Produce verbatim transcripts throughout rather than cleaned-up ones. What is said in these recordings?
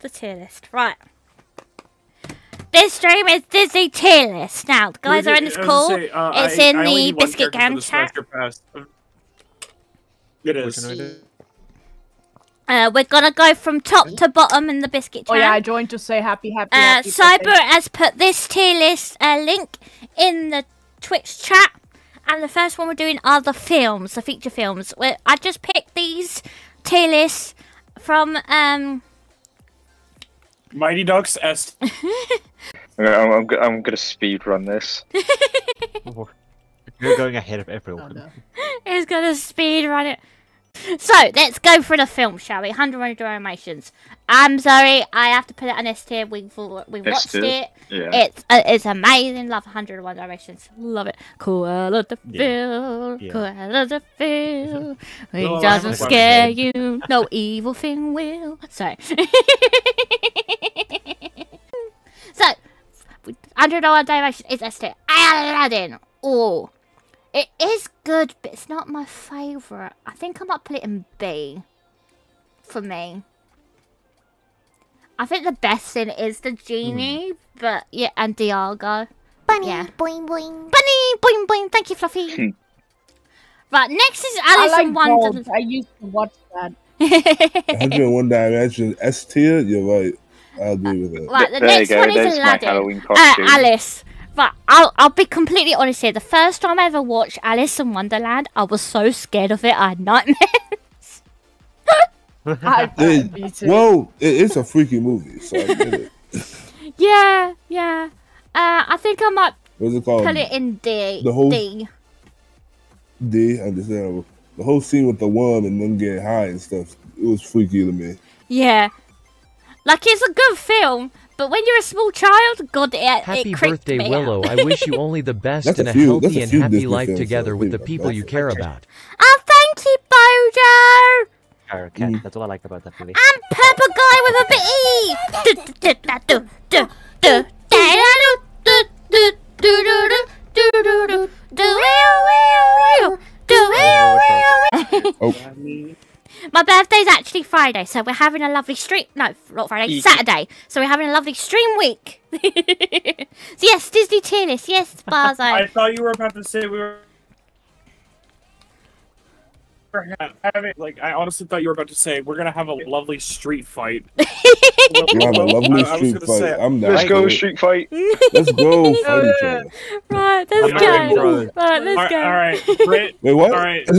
The tier list, right. This stream is Disney tier list. Now, the guys are in this call. Say, uh, it's I, in I the biscuit gang chat. It is. Uh, we're gonna go from top to bottom in the biscuit chat. Oh yeah, I joined to say happy, happy, uh, happy. Cyber birthday. Has put this tier list uh, link in the Twitch chat. And the first one we're doing are the films, the feature films. We're, I just picked these tier lists from... Um, Mighty Ducks S. I'm, I'm, I'm gonna speed run this. You're going ahead of everyone. Oh, no. He's gonna speed run it. So let's go for the film, shall we? one hundred one Dalmatians. I'm sorry, I have to put it on this tier. We've we watched it. it. Yeah. It's uh, it's amazing. Love one hundred one Dalmatians. Love it. Koala the Phil, yeah. Koala the Phil. He no, doesn't scare you. No evil thing will. Sorry. So one hundred one Dalmatians is S tier. Aladdin. Oh. It is good, but it's not my favourite. I think I might put it in B for me. I think the best thing is the genie, mm. but yeah, and Diago. Bunny, yeah. boing, boing. Bunny, boing, boing. Thank you, Fluffy. Right, next is Alice I like in Wonderland. I used to watch that. one hundred one Dimensions S tier, you're right. I agree with it. Right, the there next one There's is Aladdin. Uh, Alice. But I'll, I'll be completely honest here. The first time I ever watched Alice in Wonderland, I was so scared of it, I had nightmares. I, it, whoa, it is a freaky movie, so I get it. Yeah, yeah. Uh, I think I might it put it in D. The whole, D. D, understandable. The whole scene with the worm and them getting high and stuff, it was freaky to me. Yeah. Like, it's a good film. But when you're a small child, God, it, happy it creeped birthday, me Willow. I wish you only the best and a, a healthy a and happy Disney life together so with the people you care about. Oh, thank you, Bojo! Okay, mm. That's all I like about that movie. I'm Purple Guy with a bit E! My birthday's actually Friday, so we're having a lovely stream. No, not Friday, Eat. Saturday. So we're having a lovely stream week. So yes, Disney tier list. Yes, Barzo. I thought you were about to say we were having, like, I honestly thought you were about to say we're gonna have a lovely street fight. We'll have a lovely street fight. Say, I'm let's right. go street fight. Let's go. Fight each other. Right, let's go. Right, let's go. All right, Brit. Wait, what? All right, all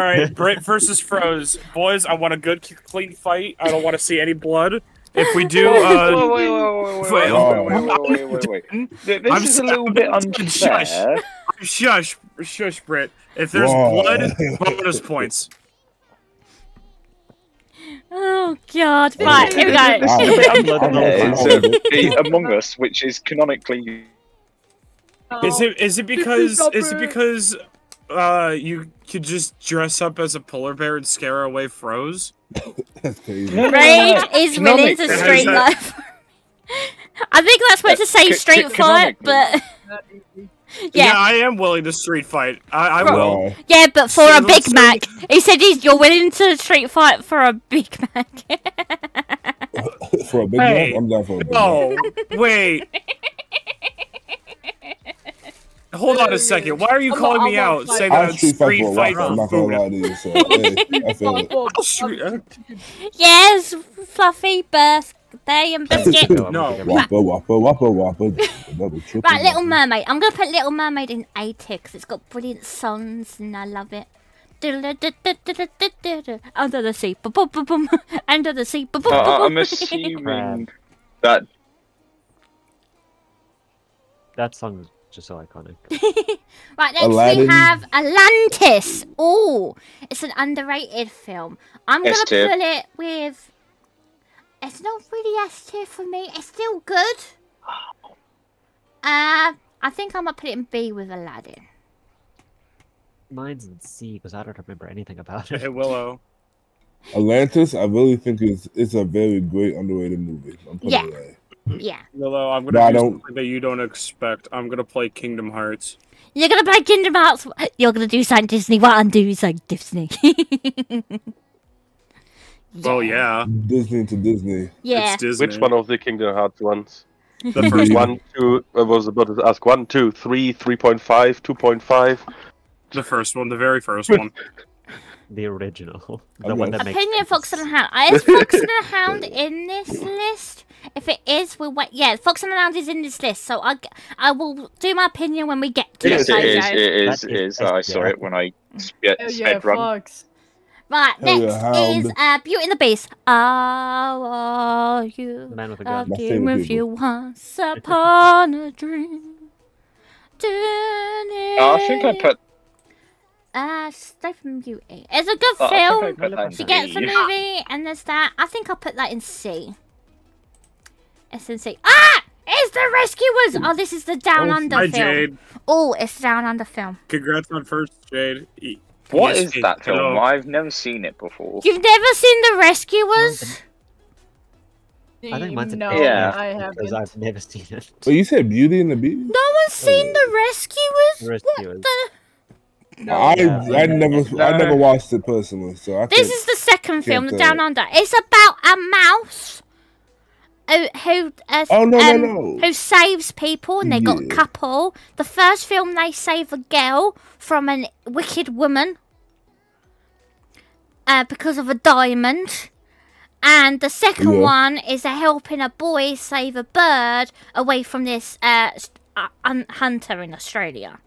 right. Brit versus Froze, boys. I want a good, clean fight. I don't want to see any blood. If we do, uh, wait, wait, wait, wait, wait, wait. This I'm is a little bit unfair. Shush, shush, shush, Brit. If there's Whoa. blood, bonus points. Oh God! Right, here we go. It's uh, Among Us, which is canonically. Oh. Is it? Is it because? Is it because? Uh, you could just dress up as a polar bear and scare away Froze. That's crazy. Rage is related to straight life. I think that's what to say, straight fight, but yeah. yeah, I am willing to street fight. I, I for, will. Yeah, but for Single a Big Mac, street. He said he's you're willing to street fight for a Big Mac. For a Big hey, Mac, I'm down for a Big no, Mac. No, wait. Hold on a second. Why are you I'm calling not, me out? Say that it's street fight for food. Yes, Fluffy birthday and biscuit. No. Whopper, whopper, whopper, whopper. Right, Little Mermaid. I'm gonna put Little Mermaid in A tier because it's got brilliant songs and I love it. Under the sea, under the sea. Uh, I'm assuming that that song. Just so iconic. Right, next Aladdin. We have Atlantis. Oh, it's an underrated film. I'm going to put it with... It's not really S tier for me. It's still good. Oh. Uh, I think I might put it in B with Aladdin. Mine's in C because I don't remember anything about it. Hey, Willow. Atlantis, I really think is it's a very great underrated movie. I'm putting yeah. it Yeah. Willow, I'm gonna do something that you don't expect. I'm gonna play Kingdom Hearts. You're gonna play Kingdom Hearts. You're gonna do something Disney. What undo is like Disney? Well, yeah. Disney to Disney. Yeah. It's Disney. Which one of the Kingdom Hearts ones? The first one, two, I was about to ask, one, two, three, three point five, two point five. The first one, the very first one. The original. The one that Opinion makes Fox and the Hound. Is Fox and the Hound in this list? If it is, we wait. Yeah, Fox and the Hound is in this list, so I, I will do my opinion when we get to it. It is, it is, it is, it is. I saw it when I sped run. Right, next is uh, Beauty and the Beast. Oh, you a game with you once upon a dream. I think I put... Uh, Stay from Beauty. It's a good oh, film. She gets a movie, and there's that. I think I'll put that in C. It's in C. Ah! It's The Rescuers! Oh, this is the Down oh, Under film. Jade. Oh, it's the Down Under film. Congrats on first, Jade. E what yes, is that film? Hello. I've never seen it before. You've never seen The Rescuers? I think mine's no, yeah, I haven't. Because I've never seen it. Well, you said Beauty and the Beast? No one's seen oh. The Rescuers? The Rescuers. What the... No, I no, I never no. I never watched it personally, so I this is the second film, The Down Under. It's about a mouse who who, uh, oh, no, um, no, no. who saves people, and they yeah. got a couple. The first film they save a girl from a wicked woman uh, because of a diamond, and the second yeah. one is they're helping a boy save a bird away from this uh, hunter in Australia.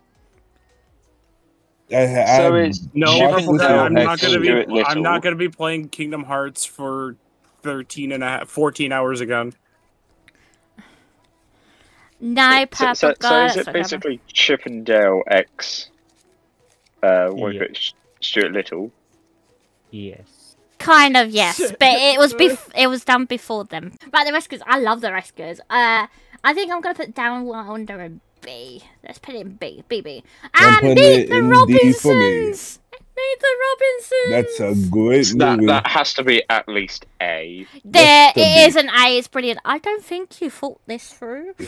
I, I, so it's no, I'm not gonna be. I'm not gonna be playing Kingdom Hearts for thirteen and a half, fourteen hours again. No, so, so, so is it whatever. basically Chip and Dale X? Uh, was yeah. it Stuart Little? Yes. Kind of yes, but it was bef it was done before them. Right, The Rescuers. I love The Rescuers. Uh, I think I'm gonna put Down Under and. B. Let's put it in B. B, B. And Meet the Robinsons! Meet the Robinsons! That's a great movie. That, that has to be at least A. There, it is an A. It's brilliant. I don't think you thought this through. I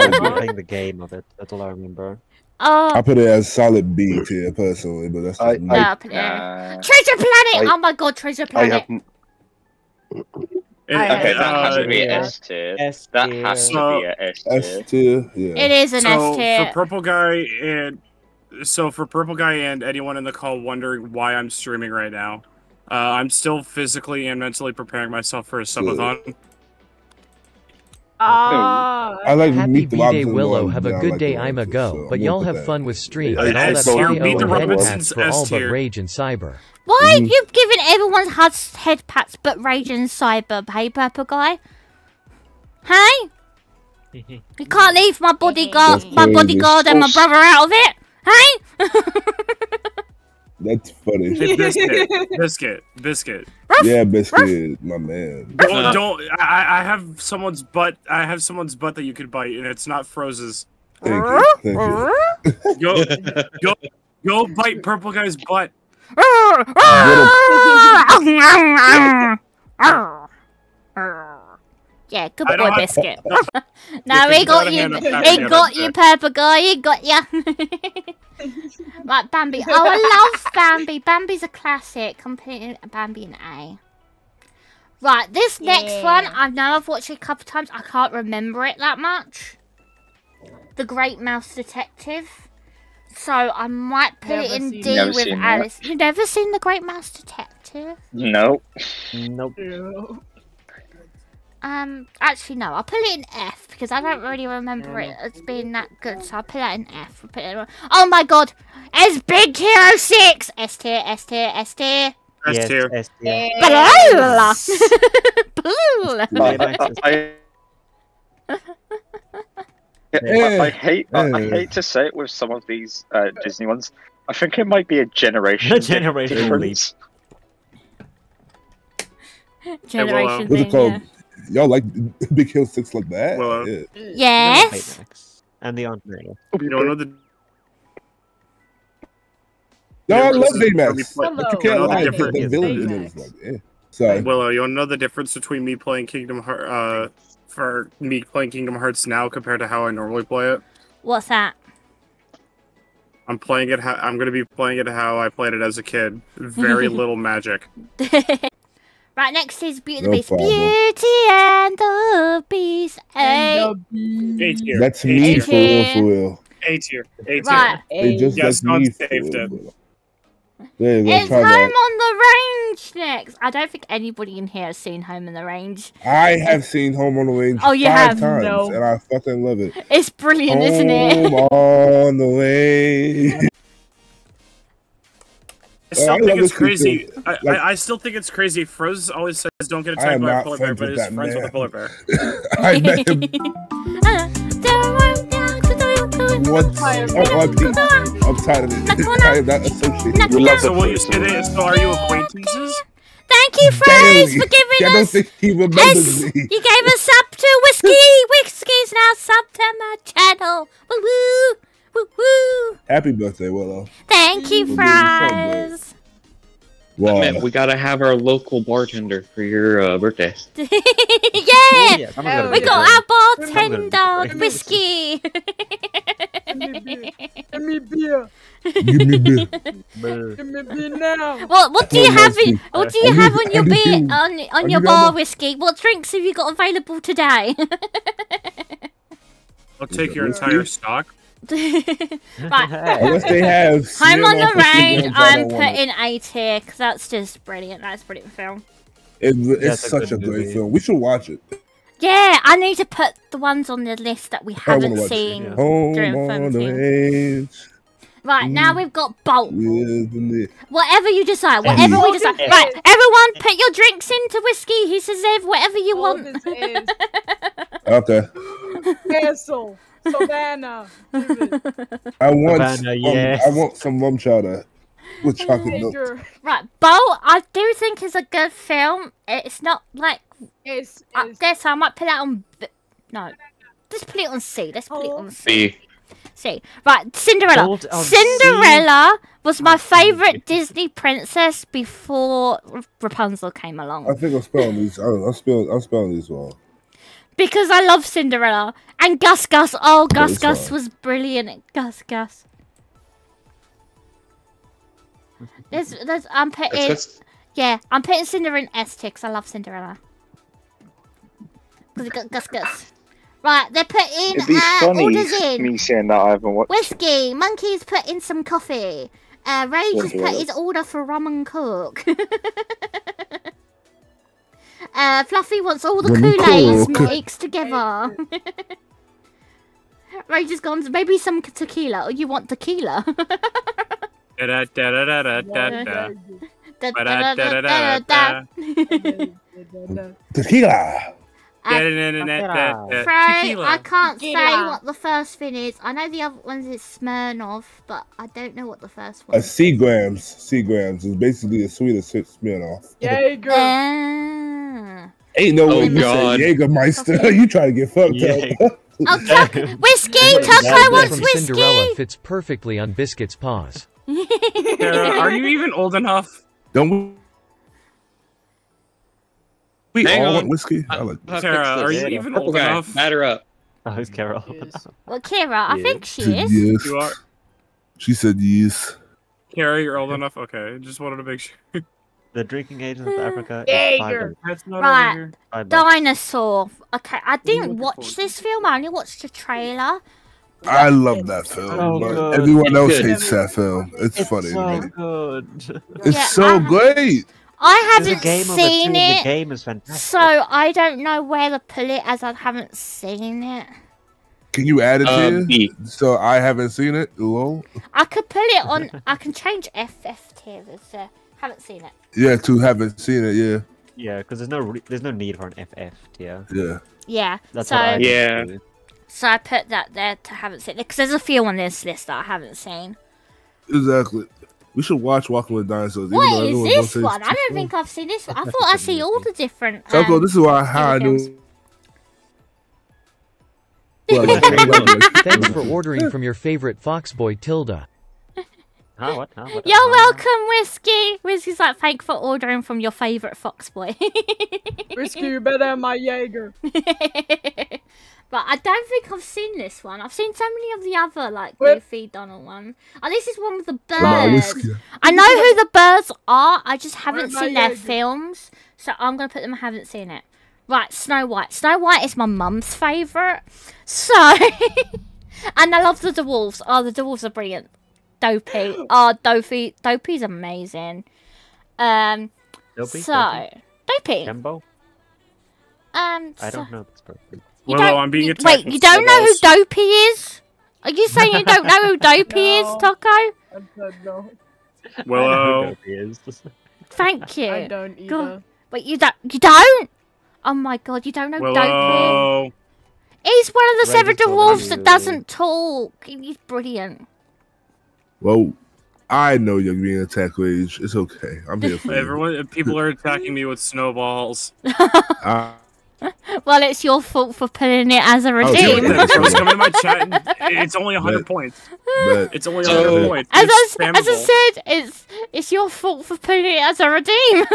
think you were playing the game of it. That's all I remember. Uh, I put it as solid B tier personally, but that's not uh, Treasure Planet! I, oh my god, Treasure Planet! It, okay, uh, that has to be yeah. an S tier. S tier. That has so, to be an S tier. S tier yeah. It is an so S tier. So for Purple Guy and so for Purple Guy and anyone in the call wondering why I'm streaming right now, uh, I'm still physically and mentally preparing myself for a subathon. Yeah. Uh, I like Happy B-Day Willow. Have a good day. I'm a go. But y'all have fun with stream and all that video for all but Rage and Cyber. Why mm. you've given everyone's head pats but Rage and Cyber, hey Purple Guy? Hey, you can't leave my bodyguard, my bodyguard and my brother out of it. Hey. That's funny. Biscuit, biscuit, biscuit. Ruff, yeah, biscuit, ruff. Is my man. Don't, don't. I, I have someone's butt. I have someone's butt that you could bite, and it's not Froze's. Thank you, thank you. Go, go, go! Bite Purple Guy's butt. Yeah, good boy, biscuit. No, he got you. He got you, Purple Guy. He got you. Right, Bambi. Oh, I love Bambi. Bambi's a classic. I'm putting Bambi in A. Right, this next yeah. one, I know I've watched it a couple times. I can't remember it that much. The Great Mouse Detective. So I might put never it in D it. with Alice. That. You've never seen The Great Mouse Detective? No. Nope. Nope. Um, actually, no. I'll put it in F because I don't really remember it as being that good. So I'll put that in F. We'll put it in... Oh my god! It's Big Hero six! S tier, S tier, S tier. S tier. Yes, S tier. Blue! Blue! I hate I, I hate to say it with some of these uh, Disney ones. I think it might be a generation. A generation difference. Generation thing, yeah. Y'all like Big Hero six like that? Well, yeah. Yes. And the Aunt Mary. You don't know the. No, I love Baymax. But you can't lie. The villain in it is like, yeah. Sorry. Willow, you don't know the difference between me playing Kingdom Hearts, uh, for me playing Kingdom Hearts now compared to how I normally play it. What's that? I'm playing it. How, I'm going to be playing it how I played it as a kid. Very little magic. Right, next is Beauty and the Beast. Problem. Beauty and the Beast. A tier. That's me for real, for real. A tier. A tier. Right. They just yes, got me for real. It's Home on the Range next. I don't think anybody in here has seen Home on the Range. I have seen Home on the Range oh, you five have? times, no. and I fucking love it. It's brilliant, Home isn't it? Home on the Range. I still think it's crazy. I, like, I, I still think it's crazy. Froze always says don't get attacked by a polar bear, but is friends man. with a polar bear. I met him. What? Oh, I'm, I'm tired of it. I am not associated. You love so what you said is, so are you acquaintances? Thank you, Froze, for giving yeah, us. I don't think he remembers me. You gave us sub to Whiskey. Whiskey's now sub to my channel. Woo woo. Woo -woo. Happy birthday, Willow. Thank you, Froze. Wow. Man, we gotta have our local bartender for your uh, birthday. Yeah! Oh, yeah. Oh, we got our bartender whiskey! Give me beer. Give me beer. Give me beer. Give me beer now. Well, what do you have in what do you have on your beer on on your bar whiskey? What drinks have you got available today? I'll take your entire stock. Right. Unless they have Home on the Range, I'm putting A tier because that's just brilliant. That's a brilliant film. It, it's that's such a, a great movie. film. We should watch it. Yeah, I need to put the ones on the list that we haven't seen. Yeah. Home on the Range. Right, now we've got Bolt. Whatever you decide, whatever we decide. Right, everyone put your drinks into whiskey. He says, Ev, whatever you want. Okay. Castle. Savannah. I want Savannah, um, yes. I want some rum chowder with chocolate milk. Right, Bolt, I do think is a good film. It's not like it's, it's, up there, so I might put that on. No, just put it on C. Let's put it on C. C. Right, Cinderella. Cinderella C. was my favorite Disney princess before Rapunzel came along. I think I'm spelling these. I'm spelling. I'm spelling these wrong. Because I love Cinderella. And Gus Gus. Oh, Gus That's Gus right. was brilliant. Gus Gus. There's, there's, I'm putting... That's yeah, I'm putting Cinderella in S tier because I love Cinderella. Because we got Gus Gus. Right, they're putting uh, orders in. Me saying that I haven't watched. Whiskey. Monkey's put in some coffee. Uh, Rage has put his order for rum and coke. Uh, Fluffy wants all the Kool-Aids mixed together. Rage has gone, maybe some tequila. Or you want tequila? Tequila! I can't say what the first thing is. I know the other ones is Smirnoff, but I don't know what the first one is. Seagrams. Seagrams is basically a sweet as Smirnoff. Yay, girl! Ain't no oh way you God. say Jägermeister. Okay. You try to get fucked yeah. up. Oh, Tuck. Whiskey. Tuck, I want whiskey. Cinderella fits perfectly on Biscuit's paws. Sarah, are you even old enough? Don't we Hang all on. want whiskey? I, I like Sarah, are you yeah. even old okay. enough? Matter up. Oh, who's Kara? Well, Kara, yeah. I think she is. Yes. You are. She said yes. Kara, you're old enough? Okay, just wanted to make sure. The drinking age in South Africa is five That's not right, five Dinosaur. Okay, I didn't watch this film. I only watched the trailer. I love that film. So but everyone it's else good. hates that film. It's, it's funny. So good. It's yeah, so I, great. I haven't game seen the it. The game is fantastic. So I don't know where to put it as I haven't seen it. Can you add it um, here? So I haven't seen it. Lol. I could put it on. I can change F F tier. So haven't seen it. Yeah, to haven't seen it, yeah. Yeah, because there's no re there's no need for an F F tier. Yeah. Yeah. That's so, what I yeah. Do. So I put that there to haven't seen it because there's a few on this list that I haven't seen. Exactly. We should watch Walking with Dinosaurs. What is this one? I don't think I've seen this one. I thought I see all the different. Um, so this is why how I do. Thanks for ordering from your favorite fox boy Tilda. Huh, what? Huh, what? You're huh. welcome, Whiskey. Whiskey's like, thank for ordering from your favourite fox boy. Whiskey, you better have my Jaeger. But I don't think I've seen this one. I've seen so many of the other, like, Goofy Donald ones. Oh, this is one with the birds. I know who the birds are. I just haven't seen their films. So I'm going to put them, I haven't seen it. Right, Snow White. Snow White is my mum's favourite. So, and I love the dwarves. Oh, the dwarves are brilliant. Dopey. Oh, Dopey. Dopey's amazing. Um, Dopey? So, Dopey? Dopey. Dumbo? Um, I so, don't know this person. Well, no, I'm being attacked. You, wait, you don't know who Dopey is? Are you saying you don't know who Dopey no, is, Taco? I don't know. Well, I know who Dopey is. Thank you. I don't either. God. Wait, you don't? You don't? Oh my God, you don't know Willow. Dopey? He's one of the Rageguy seven dwarves that doesn't talk. He's brilliant. Well, I know you're being attacked, Rage. It's okay. I'm here for you. Everyone, people are attacking me with snowballs. uh, Well, it's your fault for putting it as a redeem. Oh, so it's coming to my chat and it's only one hundred points. It's only one hundred oh. points. As I, as I said, it's it's your fault for putting it as a redeem.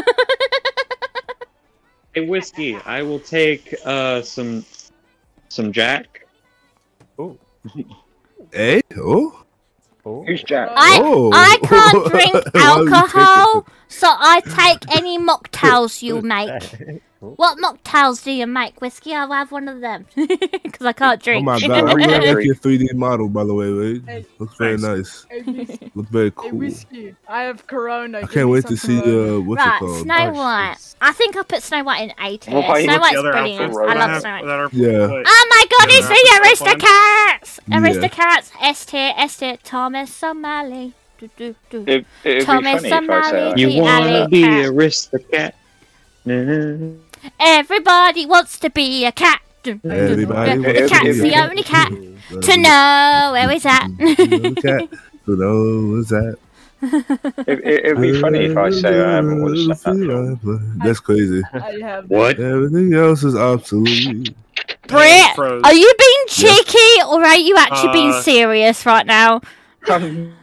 Hey, Whiskey, I will take uh, some some Jack. Oh. Hey, oh. oh. Here's Jack. I, oh. I can't drink alcohol, so I take any mocktails you make. What mocktails do you make, Whiskey? I'll have one of them because I can't drink. Oh my God! I really like your three D model, by the way, Rage. Hey, looks very nice. Hey, looks very cool. Hey, Whiskey, I have Corona. I Give can't wait to see uh, what's right, it called. Snow White. Oh, I think I put Snow White in eighty. Well, Snow White's brilliant. I love Snow White. Yeah. Yeah. Oh my God! It's the Aristocats. Yeah. Aristocats. S tier. S tier. Thomas Somali. Do, do, do. It, it'd Thomas be funny Somali. If I you wanna be Aristocat? Everybody wants to be a cat. Everybody the cat's the only cat to know where is that. Cat to know where's that. It, it, it'd be funny if I say I haven't watched that. That's crazy. What? Everything else is obsolete. Brit, are you being cheeky yeah. or are you actually uh, being serious right now? Um,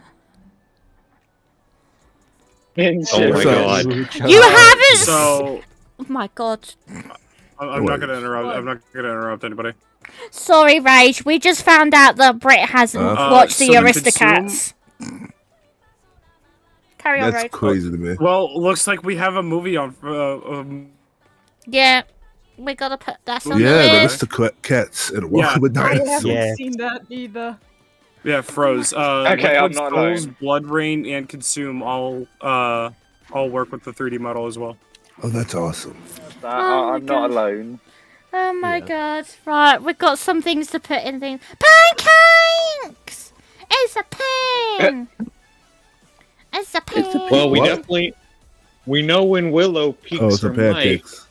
oh my God! You haven't. So... Oh my God! I'm not gonna interrupt. I'm not gonna interrupt anybody. Sorry, Rage. We just found out that Brit hasn't uh, watched uh, the Aristocats. Consume... Carry on, Rage. That's crazy to me. Well, looks like we have a movie on. Uh, um... Yeah, we gotta put that on. Yeah, the Aristocats and Walking yeah. with Dinosaurs. I haven't seen that either. Yeah, Froze. Uh, okay, I'm not alone. Blood Rain and Consume all uh, all work with the three D model as well. Oh, that's awesome. Uh, oh I'm not God. alone. Oh my yeah. God. Right, we've got some things to put in things. Pancakes! It's a pin! It's a pin! It's a pin. Well, we what? definitely... We know when Willow peaks oh, from pancakes.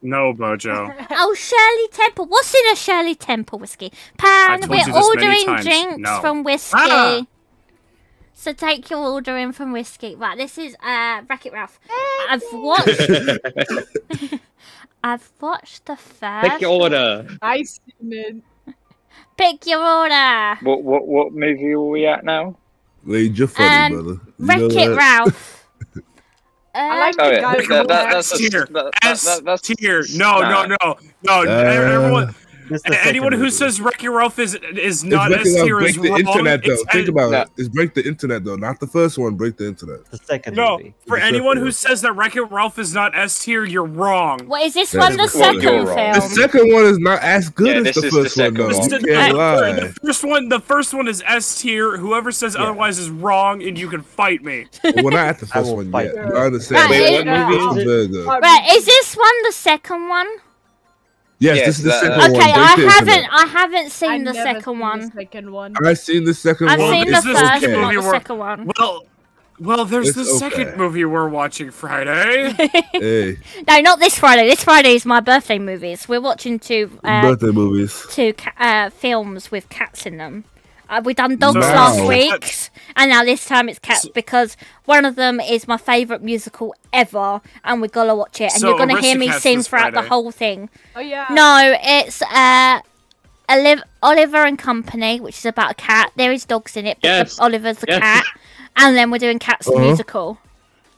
No, Bojo. Oh, Shirley Temple. What's in a Shirley Temple whiskey? Pan, we're ordering drinks no. from whiskey. Ah! So take your order in from whiskey. Right, this is uh, Wreck-It Ralph. I've watched... I've watched the first... Pick your order. I seen it. Pick your order. What what what movie are we at now? Wait, you're funny, um, brother. Wreck-It Ralph. Uh, I like oh, the guy yeah. that, that, that's tier. That, that, that, that's tier. No, nah. no, no, no. Uh, Everyone, anyone who movie. says Wreck-It Ralph is is not S tier is wrong. Internet, though. Think about no. it. It's Break the Internet though, not the first one. Break the Internet. The second. No, movie. for the anyone who one. says that Wreck-It Ralph is not S tier, you're wrong. What is this that's one? The second one. The second one is not as good yeah, as the first the one. Though. You can't lie. The first one, the first one is S tier. Whoever says yeah. otherwise is wrong, and you can fight me. We're not at the first one yet. You understand? Wait, what movie is it? Right, is this one the second one? Yes, yes, this is the that, second uh, one. Okay, I haven't, internet. I haven't seen I've the second seen one. The second one. I've seen the second I've one. I've seen the first, okay. not the second one. Well, well, there's it's the second okay. movie we're watching Friday. Hey. No, not this Friday. This Friday is my birthday movies. We're watching two uh, birthday movies, two uh, films with cats in them. Uh, we done dogs no. last week, That's... and now this time it's cats so... because one of them is my favourite musical ever, and we're gonna watch it, and so you're gonna hear me sing throughout Friday. the whole thing. Oh yeah. No, it's uh, Oliver and Company, which is about a cat. There is dogs in it, but yes. Oliver's the yes. cat, and then we're doing Cats uh-huh. the musical.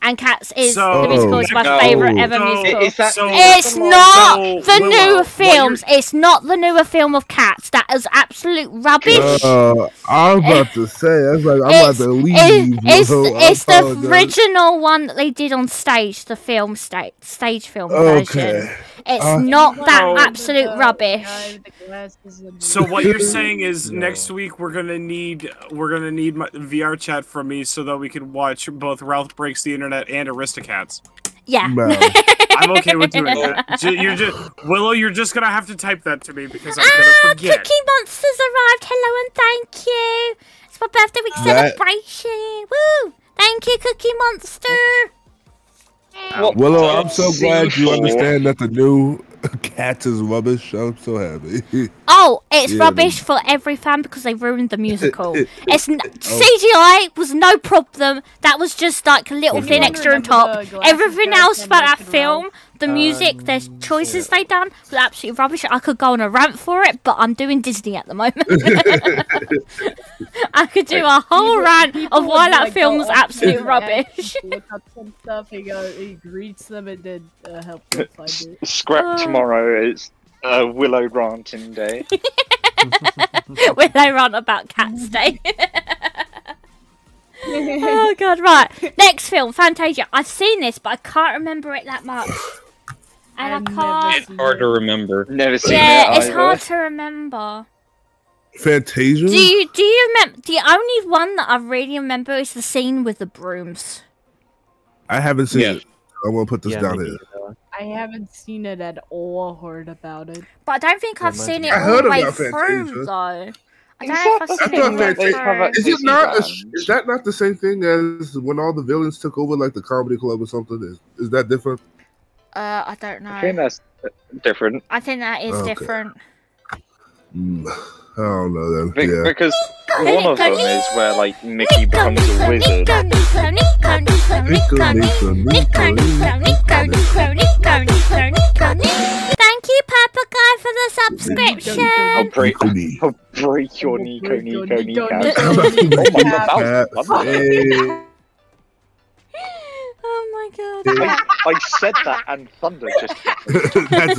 and Cats is so, the musical is my no, favourite ever no, musical. Is that, it's so, not no, the newer no, films. It's not the newer film of Cats. That is absolute rubbish. Uh, I'm about it, to say. That's like, I'm about to leave. It, it's so it's the original one that they did on stage, the film stage, stage film okay. version. It's uh, not that no, absolute no, rubbish. No, so what you're saying is no. next week we're gonna need we're gonna need my V R chat from me so that we can watch both Ralph Breaks the Internet and Aristocats. Yeah, no. I'm okay with doing that. You're just Willow. You're just gonna have to type that to me because I'm oh, gonna forget. Cookie Monsters arrived. Hello and thank you. It's my birthday week that... celebration. Woo! Thank you, Cookie Monster. What Willow, I'm so glad you understand that the new Cats is rubbish. I'm so happy. Oh, it's yeah, rubbish man. for every fan because they ruined the musical. it's n oh. C G I was no problem. That was just like a little thin extra on top. Everything else about that film, roll. the music, um, the choices yeah. they done was absolutely rubbish. I could go on a rant for it, but I'm doing Disney at the moment. I could do a whole people, rant people of why that like film was absolute rubbish. Look up some stuff, he, go, he greets them and then uh, help them find it. Scrap tomorrow is uh, Willow ranting day. Willow rant about Cats Day. Oh god, right. Next film, Fantasia. I've seen this, but I can't remember it that much. And I, I can't. It's hard to remember. Never seen yeah, it. Yeah, it's hard to remember. Fantasia? Do you, do you remember? The only one that I really remember is the scene with the brooms. I haven't seen yeah. it. I'm going to put this yeah, down here. I haven't seen it at all, heard about it. But I don't think I've seen it all the way through, though. I don't know if I've seen it right through. Is it not a, is that not the same thing as when all the villains took over, like the comedy club or something? Is, is that different? Uh, I don't know. I think that's different. I think that is okay. different. Mm, I don't know then. Be yeah. Because one of them is where like Mickey becomes a wizard. Thank you, Papa Guy, for the subscription. I'll break, I'll break your Nico Nico Nico. Oh my god! I, I said that, and thunder just. that's that's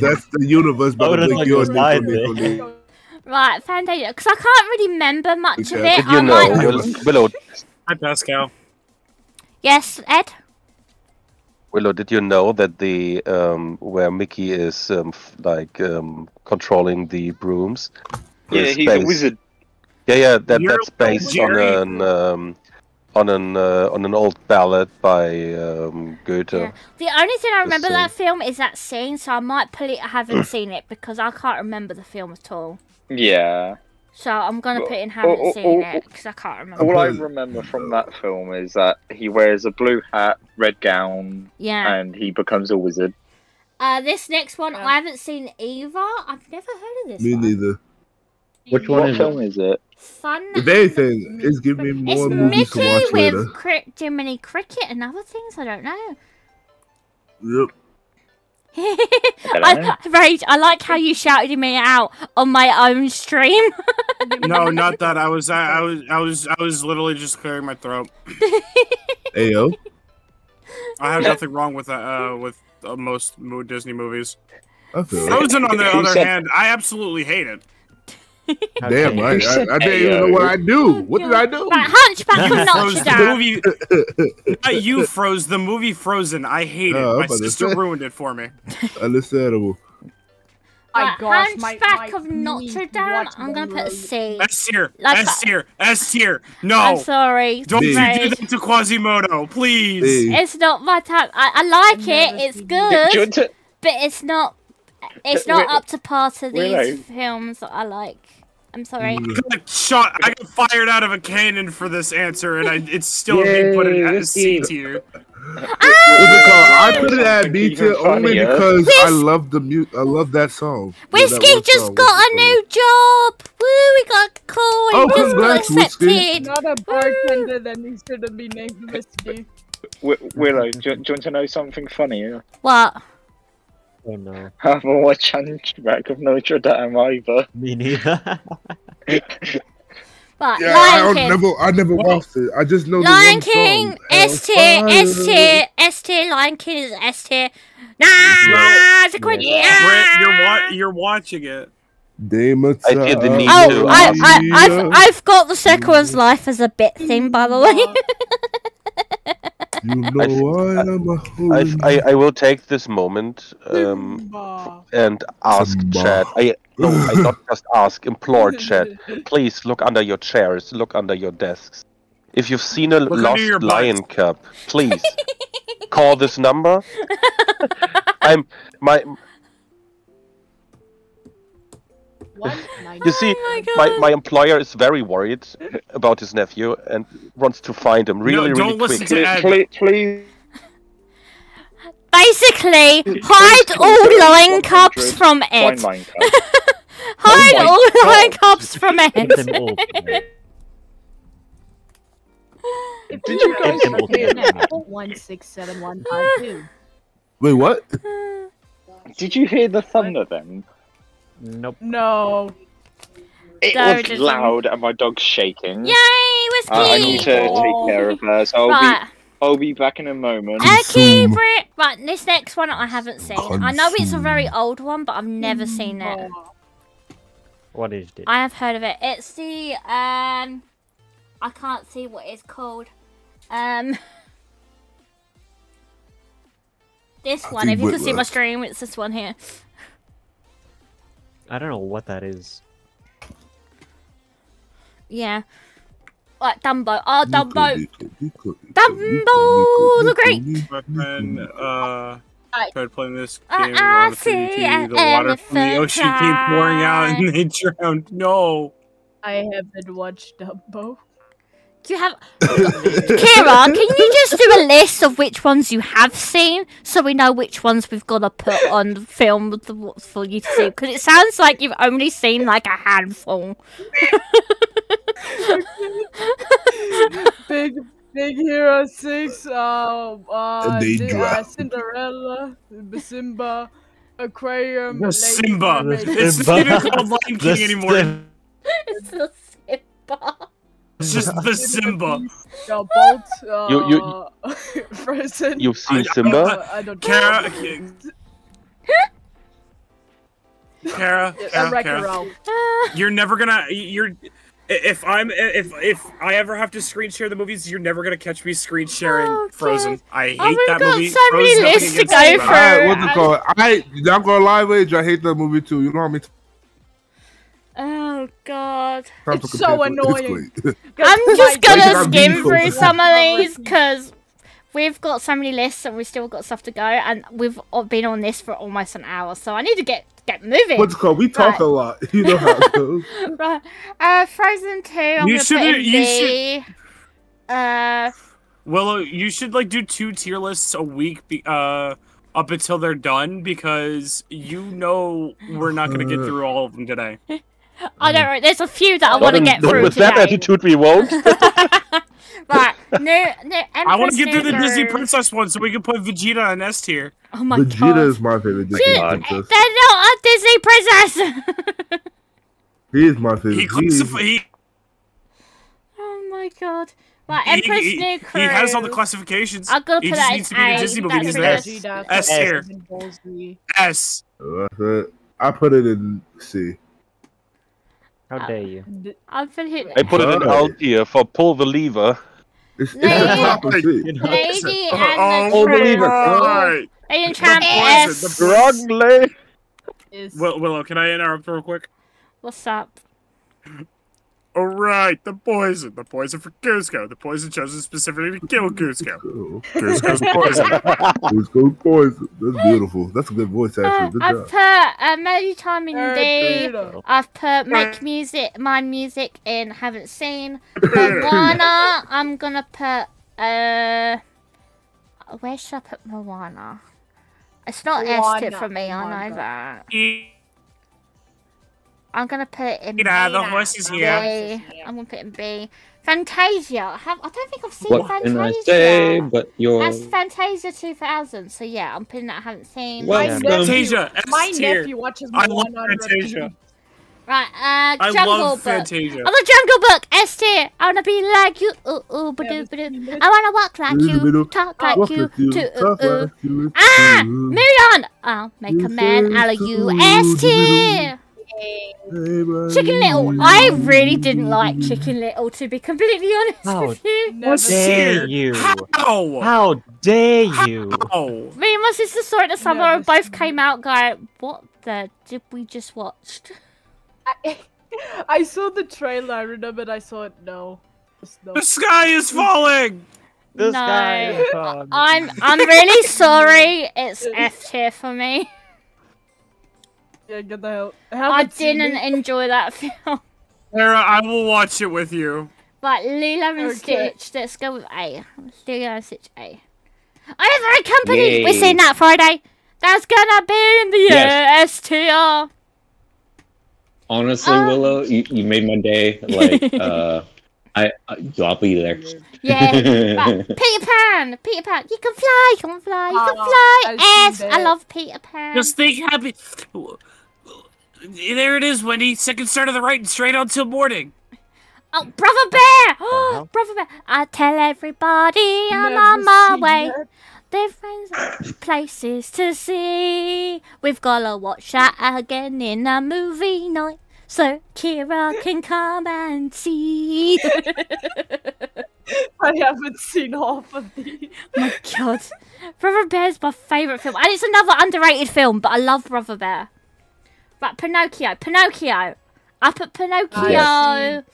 that's the universe, but like your Nico Nico Nico. Right, Fantasia, because I can't really remember much of it. I might. Willow. Hi, Pascal. Yes, Ed. Willow, did you know that the um, where Mickey is um, f like um, controlling the brooms? Yeah, he's based... a wizard. Yeah, yeah, that You're that's based Jerry. on an um, on an uh, on an old ballad by um, Goethe. Yeah. The only thing I remember that film is that scene, so I might pull it. I haven't seen it because I can't remember the film at all. Yeah. So I'm gonna put in haven't oh, seen oh, it because I can't remember. All I remember from that film is that he wears a blue hat, red gown, yeah, and he becomes a wizard. Uh, this next one yeah. I haven't seen either. I've never heard of this. Me one. neither. Which one what is film it? is it? Fun. If anything, it's giving me more it's movies Mickey to watch with later. Cri Jiminy Cricket and other things. I don't know. Yep. I, Rage, I like how you shouted me out on my own stream. No, not that. I was, I, I was, I was, I was literally just clearing my throat. Ayo. I have nothing wrong with uh, with uh, most Disney movies. Okay. Frozen, on the other hand, I absolutely hate it. Damn, I, I, I didn't even know what I do. What did I do? Right, Hunchback of Notre Dame. The movie, not you froze the movie Frozen. I hate no, it. My sister ruined it for me. Understandable. Right, gosh, Hunchback my, my of Notre Dame. I'm gonna put C. S tier. S tier. S tier. No. I'm sorry. Don't you do that to Quasimodo, please. B. It's not my type. I, I like it. It's good, it. but it's not. It's not We're, up to par to these really? films that I like. I'm sorry. I got shot. I got fired out of a cannon for this answer, and I, it's still being put in at C tier. I put it at B tier only because Whis I love the mu I love that song. Whiskey yeah, that just song. got a new job. Woo, we got a call. Oh, congrats, Whiskey. Not a bartender, then he shouldn't be named Whiskey. Willow, do you, do you want to know something funny? Yeah? What? Oh no. I haven't watched Hunchback of Notre Dame either. Me neither. But yeah, Lion I don't King. Never, I never watched it. I just know Lion the King S tier, S tier, S tier. Lion King is S tier. Nah, no. It's a quick. Yeah. Yeah. Brent, you're wa you're watching it. Demons. I did the need oh, to. I, I, I've, I've got the second's life as a bit thing, by the way. You know I, I, I, I will take this moment um, and ask chat. I no, I not just ask, implore chat. Please look under your chairs, look under your desks. If you've seen a look lost lion cub, please call this number. I'm my. You see, oh my, my, my employer is very worried about his nephew and wants to find him really, no, don't really quick. To Ed. Please, please. Basically, please, hide please, all lion cubs from Ed. Cubs. Hide oh all God. lion cubs from Ed. If Did you guys one six seven one five two. Wait, what? Did you hear the thunder then? Nope. No. It Dara was loud and my dog's shaking. Yay, whiskey! Uh, I need to oh. take care of her, so I'll, right. be, I'll be back in a moment. Okay, Brit. Right, this next one I haven't seen. Consume. I know it's a very old one, but I've never seen it. What is it? I have heard of it. It's the, um... I can't see what it's called. Um... This I one, if you can see my stream, it's this one here. I don't know what that is. Yeah. Like Dumbo. Oh, Dumbo. Dumbo the Great. I've been, uh, tried playing this game. I see the water from the ocean came pouring out and they drowned. No. I haven't watched Dumbo. Do you have... Kera, can you just do a list of which ones you have seen so we know which ones we've got to put on film for you to see? Because it sounds like you've only seen, like, a handful. Big Big Hero six, uh, uh, uh, Cinderella, Simba, Aquarium... No, Simba! Lady. It's not even called Lion King anymore. It's not Simba. It's just the Simba. No, Bolt, uh, you, you, Frozen. You've seen Simba? I don't know. Kera, Kera, you're never gonna. You're. If I'm. If if I ever have to screen share the movies, you're never gonna catch me screen sharing oh, Frozen. I hate oh that God, movie. So Frozen many lists to go for. Right, what's it called? I. I'm gonna lie, Wage. I hate that movie too. You know what I mean? Oh God! It's so annoying. I'm just gonna skim through some of these because we've got so many lists and we've still got stuff to go, and we've been on this for almost an hour, so I need to get get moving. What's it called? We talk right. a lot. You know how it goes. Right. Uh, Frozen two. I'm you gonna should. Put in you B. should. Uh. Willow, you should like do two tier lists a week. Be uh. Up until they're done, because you know we're not gonna get through all of them today. I don't know. There's a few that I want to get through. With today. that attitude, we won't. Right. No, no. I want to get through the Disney Princess one so we can put Vegeta on S tier. Oh my Vegeta god. Vegeta is my favorite Disney she, princess. They're not a Disney princess. He is my favorite. He classifies. Oh my god. Right, Empress he, he, New Crew. He has all the classifications. I'll go put that as A. Disney movie because S. S tier. S. I put it in C. How uh, dare you? I put it in alt here for pull the lever. It's, it's Lady, you know? Lady and uh, the oh, Crew. Right. Enchantress. Broadly. Will Willow, can I interrupt real quick? What's up? All right, the poison. The poison for Cusco. The poison chosen specifically to kill Cusco. Cusco's poison. Cusco's poison. That's beautiful. That's a good voice, actually. Good I've job. put uh, Melody Time in D. I've put Make Music, My Music in Haven't Seen. Moana, I'm gonna put... Uh, where should I put Moana? It's not S tip for me, I know that. E I'm gonna put it in yeah, B. The horse is here. I'm gonna put it in B. Fantasia. I, have, I don't think I've seen what Fantasia. What can I say, but you're... That's Fantasia two thousand. So yeah, I'm putting that I haven't seen. What? My nephew, Fantasia. My nephew watches Moana. I love Fantasia. Right, uh, Jungle I love Book. Fantasia. Oh, the Jungle Book, S tier. I wanna be like you, ooh, ooh, ba-doo, ba-doo. I wanna walk like you, talk like you, too, ooh, ooh. Ah, Mulan. I'll make a man out of you, S tier. Chicken Little. I really didn't like Chicken Little, to be completely honest How with you. How dare you? How? How dare you? How? Me and my sister saw it the summer and no, both came out going, what the did we just watched? I, I saw the trailer, I remembered I saw it, no. no. The sky is falling! The no. sky is falling. I'm, I'm really sorry, it's F tier for me. Yeah, get the hell. I didn't enjoy that film. Sarah, I will watch it with you. But Lilo and okay. Stitch, let's go with A. Lilo and Stitch A. I have a company! We're seeing that Friday! That's gonna be in the yes. S T R! Honestly, um, Willow, you, you made my day. Like, uh, I, I, I'll be there. Yeah, but Peter Pan, Peter Pan, you can fly, you can fly, you can fly. Oh, yes, I love Peter Pan. Just think happy. There it is, Wendy. Second start of the right and straight on till morning. Oh, Brother Bear! Oh, Brother Bear! I tell everybody I'm Never on my way. That. Different places to see. We've gotta watch that again in a movie night, so Kira can come and see. I haven't seen half of these. Oh my god, Brother Bear's my favourite film, and it's another underrated film. But I love Brother Bear. But Pinocchio, Pinocchio, Up at Pinocchio.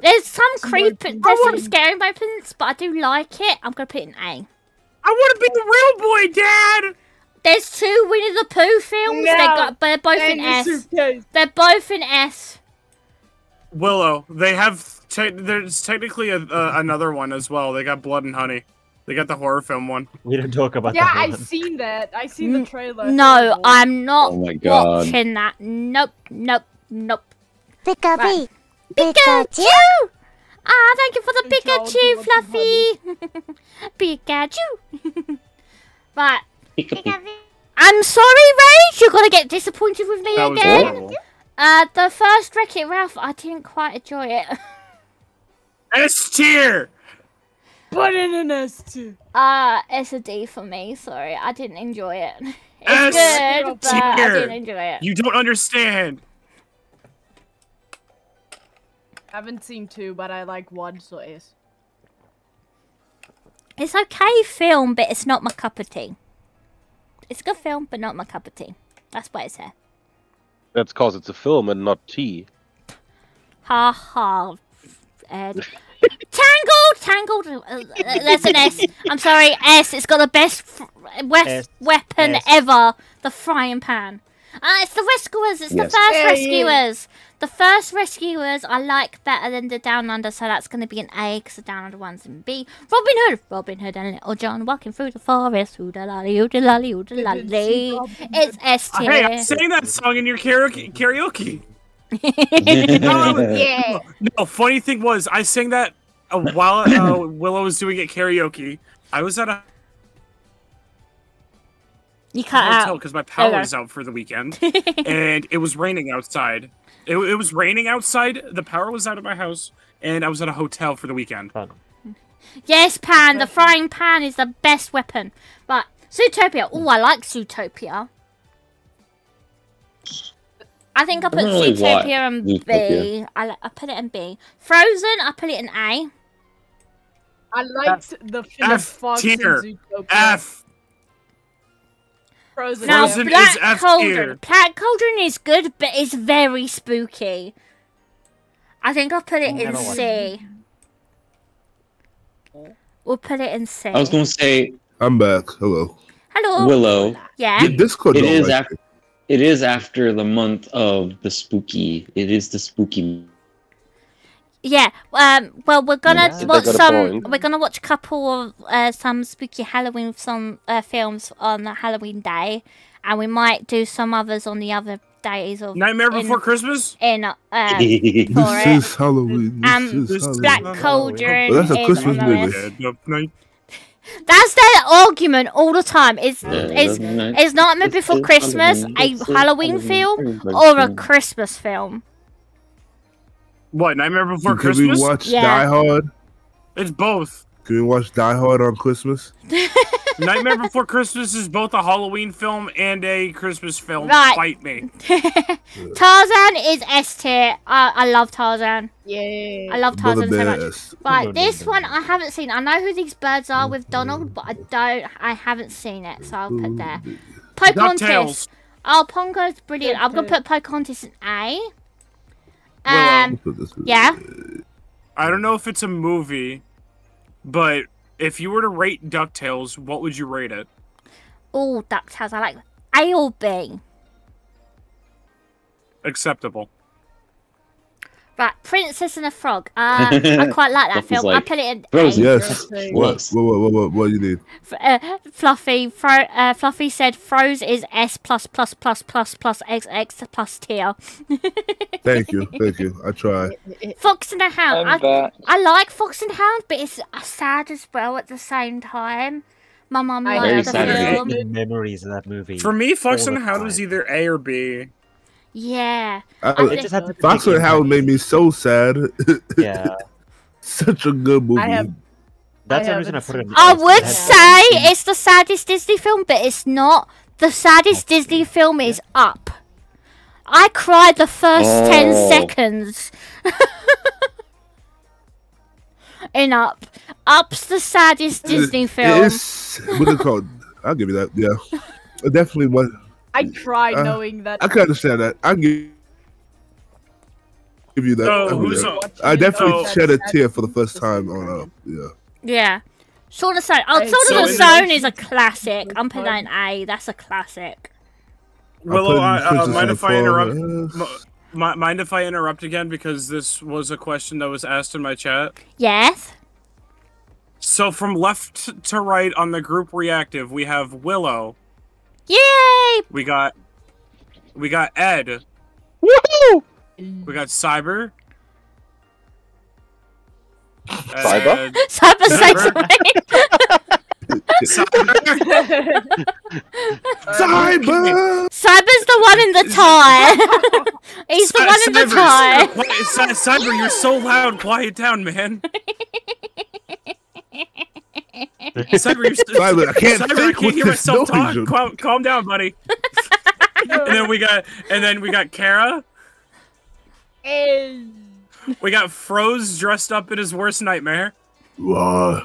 There's some creep, there's some scary moments, but I do like it. I'm gonna put it in A. I want to be the real boy, Dad! There's two Winnie the Pooh films. No, they got, they're both in S. They're both in S. Willow, they have... Te there's technically a, uh, another one as well. They got Blood and Honey. They got the horror film one. We didn't talk about yeah, that. Yeah, I've seen that. I've seen the trailer. No, I'm not oh my God. watching that. Nope, nope, nope. Pikachu! Pikachu! Ah, oh, thank you for the Pikachu, Fluffy! Pikachu! Right. Pikachu. I'm sorry, Rage, you're gonna get disappointed with me that again. Uh, the first Wreck-It Ralph, I didn't quite enjoy it. S tier! Put in an S tier! Uh, it's a D for me, sorry, I didn't enjoy it. It's S good, but I didn't enjoy it. You don't understand! I haven't seen two, but I like one, so it is. It's okay film, but it's not my cup of tea. It's a good film, but not my cup of tea. That's why it's here. That's because it's a film and not tea. Ha ha, Ed. Tangled! Tangled! Uh, that's an S. I'm sorry, S. It's got the best West weapon S. ever. The frying pan. Uh, it's the Rescuers. It's yes. the first hey. Rescuers. The first Rescuers I like better than the Down Under, so that's going to be an A because the Down Under one's in B. Robin Hood, Robin Hood and Little John walking through the forest. Oodalali, oodalali, oodalali. It's S tier. Hey, I sang that song in your karaoke. karaoke. no, yeah. no, funny thing was, I sang that a while uh, Willow was doing it karaoke. I was at a You can't hotel because my power is out for the weekend, and it was raining outside. It, it was raining outside. The power was out of my house, and I was at a hotel for the weekend. Fun. Yes, Pan. The frying pan is the best weapon. But Zootopia. Oh, I like Zootopia. I think I put I really Zootopia in like B. Zootopia. I, I put it in B. Frozen. I put it in A. I liked F the Fox and Zootopia. F. Frozen. Now, Frozen Black is F Cauldron. Black Cauldron is good, but it's very spooky. I think I'll put it oh, in C. We'll put it in C. I was going to say... I'm back. Hello. Hello. Willow. Yeah? yeah Discord it, is like after, it is after the month of the spooky. It is the spooky... Yeah. Um. Well, we're gonna yeah, watch some. Boring. We're gonna watch a couple of uh, some spooky Halloween some uh, films on the Halloween day, and we might do some others on the other days of Nightmare in, Before Christmas. In uh, for this it. is Halloween. This um, is Halloween. Black Cauldron. Well, that's a Christmas movie. That's their argument all the time. It's yeah, it's it's Nightmare Before Christmas, Halloween. a Halloween, Halloween film, Halloween. or a Christmas film. What, Nightmare Before Could Christmas? Could we watch yeah. Die Hard? It's both. Can we watch Die Hard on Christmas? Nightmare Before Christmas is both a Halloween film and a Christmas film. Right. Fight me. Tarzan is S tier. I, I love Tarzan. Yeah. I love Tarzan so much. Right, this one I haven't seen. I know who these birds are with Donald, but I don't. I haven't seen it, so I'll put there. Pocahontas. Oh, Pongo's brilliant. I'm gonna put Pocahontas in A. Um. Yeah. I don't know if it's a movie, but if you were to rate DuckTales, what would you rate it? Oh, DuckTales. I like A or B. Acceptable. Right, Princess and the Frog. Uh, I quite like that film. Like, I put it in Rose, A. Yes. What? What, what, what, what? What do you need? F uh, Fluffy Fro uh, Fluffy said Froze is S plus plus plus plus plus X X plus tier. Thank you. Thank you. I tried. Fox and the Hound. I, I like Fox and the Hound, but it's sad as well at the same time. My mum likes the film. Many memories of that movie. For me, Fox and the Hound was either A or B. Yeah. I, I I just had to Fox and Hound made me so sad. Yeah. Such a good movie. I have, That's I the reason I put it in I would I say seen. It's the saddest Disney film, but it's not. The saddest Disney film is Up. I cried the first oh. ten seconds. In Up. Up's the saddest Disney it, film. It's, what is it called? I'll give you that. Yeah. I definitely was. I tried knowing uh, that. I can understand that. I give, give you that. Oh, I, who's that. I definitely oh. shed a tear for the first time on uh, yeah. Yeah. Sword of Stone. Oh, hey, Sword of so Stone is a classic. I'm putting A. That's a classic. Willow, I, uh, mind if I interrupt? Yes. Mind if I interrupt again because this was a question that was asked in my chat? Yes. So from left to right on the group reactive, we have Willow. Yay! We got, we got Ed. Woo! We got Cyber. Cyber. Cyber says Cyber. Cyber. Cyber's the one in the tie. He's the one in the tie. Cyber, you're so loud. Quiet down, man. Cyber, you're still, Cyber, I can't, Cyber, I can't hear myself talk. Calm, calm down, buddy. And then we got, and then we got Kara. And we got Froze dressed up in his worst nightmare. Uh,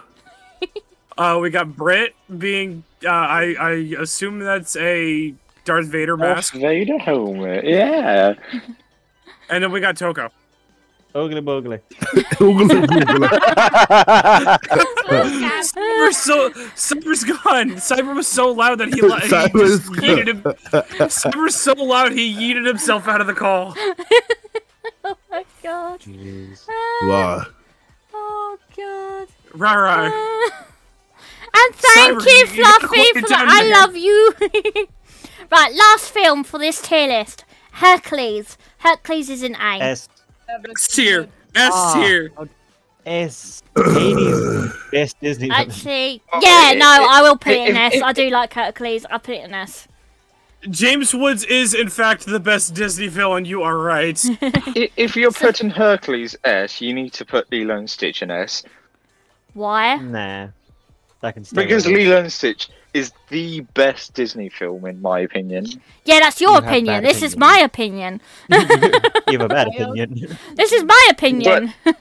uh we got Brit being. Uh, I I assume that's a Darth Vader mask. Darth Vader helmet, yeah. And then we got Toko. Oogly boogly. Oogly boogly. Cyber's so, Cyber's gone. Cyber was so loud that he, like, he just yeeted him. Cyber's so loud he yeeted himself out of the call. Oh my god. Jeez. Uh, oh god. Rah rah. Uh, and thank Cyber, you, Fluffy, for that. I love you. Right, last film for this tier list. Hercules. Hercules is an A. S. S tier, S tier, oh, S. Best Disney. Actually, yeah, no, I will put it in S. I do like Hercules. I put it in S. James Woods is, in fact, the best Disney villain. You are right. If you're putting Hercules S, you need to put Lilo and Stitch in S. Why? Nah, that can stay because Lilo and Stitch is the best Disney film, in my opinion. Yeah, that's your you opinion. This opinion. is my opinion. You have a bad opinion. This is my opinion. But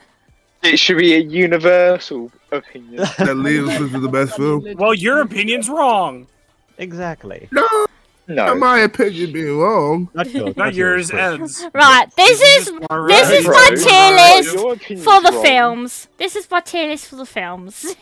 it should be a universal opinion. That Lilo is the best film. Well, your opinion's wrong. Exactly. No. No. Not my opinion being wrong. Not, your, not, not yours, Ed's. Right, this is this is my tier list for the films. This is my tier list for the films.